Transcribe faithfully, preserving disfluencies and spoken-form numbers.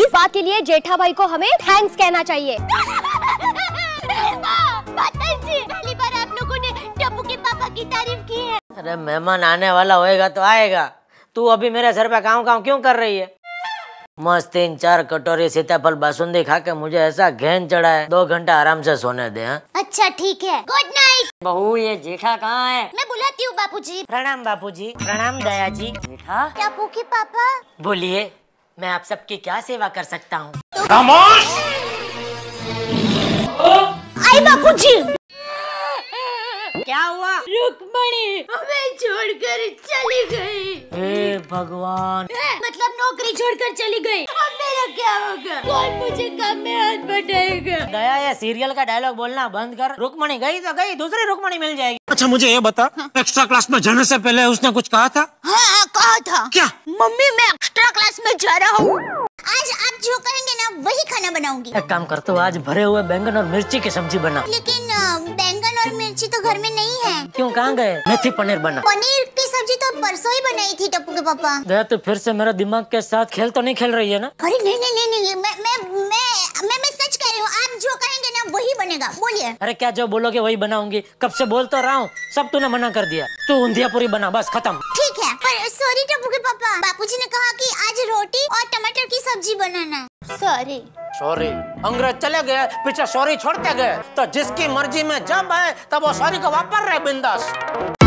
इस बात के लिए जेठा भाई को हमें थैंक्स कहना चाहिए। पहली बार आप लोगों ने टप्पू के पापा की तारीफ की है। अरे मेहमान आने वाला होएगा तो आएगा, तू अभी मेरे सर पे काँव काँव क्यों कर रही है? मस्त तीन चार कटोरी सीताफल बासुंदी खा के मुझे ऐसा घेन चढ़ा है, दो घंटा आराम से सोने दे। हा? अच्छा ठीक है, गुड नाइट। बहू ये जेठा कहाँ है? मैं बुलाती हूँ बापू जी। प्रणाम बापू जी। प्रणाम दया जी। जेठा टप्पू के पापा बोलिए, मैं आप सबकी क्या सेवा कर सकता हूँ? आई बापू जी। क्या हुआ? रुक्मणी हमें छोड़कर चली गई। हे भगवान। मतलब नौकरी छोड़कर चली गई। अब मेरा क्या होगा? कौन मुझे काम में हाथ बटाएगा? दया ये सीरियल का डायलॉग बोलना बंद कर। रुक्मणी गई तो गई, दूसरी रुक्मणी मिल जाएगी। अच्छा मुझे ये बता, हाँ? एक्स्ट्रा क्लास में जाने से पहले उसने कुछ कहा था? हाँ कहा था। क्या? मम्मी मैं एक्स्ट्रा क्लास में जा रहा हूँ, आज आप जो कहेंगे ना वही खाना बनाऊंगी। एक काम करते हो, आज भरे हुए बैंगन और मिर्ची की सब्जी बना। लेकिन बैंगन और मिर्ची तो घर में नहीं है। क्यों कहाँ गए? मेथी पनीर बना। पनीर की सब्जी तो परसों ही बनाई थी टप्पू के पापा। दया तो फिर से मेरा दिमाग के साथ खेल तो नहीं खेल रही है ना? अरे नहीं नहीं नहीं, नहीं मैं, मैं मैं मैं मैं सच कह रही हूँ, आप जो कहेंगे ना वही बनेगा। बोलिए। अरे क्या जो बोलोगे वही बनाऊंगी, कब से बोल तो रहा हूँ, सब तूने मना कर दिया। तू ऊंधिया पूरी बना बस खत्म। ठीक है, पर सॉरी टप्पू के पापा, बापूजी ने कहा कि आज रोटी और टमाटर की सब्जी बनाना। Sorry sorry. अंग्रेज चले गए, पीछे सॉरी छोड़ते गए, तो जिसकी मर्जी में जब है तब वो सॉरी को वापर रहे बिंदास।